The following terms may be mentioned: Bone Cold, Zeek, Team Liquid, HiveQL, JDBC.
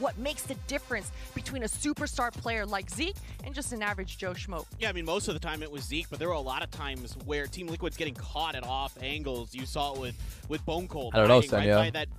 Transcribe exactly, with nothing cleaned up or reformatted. what makes the difference between a superstar player like Zeek and just an average Joe Schmo. Yeah, I mean, most of the time it was Zeek, but there were a lot of times where Team Liquid's getting caught at off angles. You saw it with, with Bone Cold. I don't know, Sam, right yeah. by that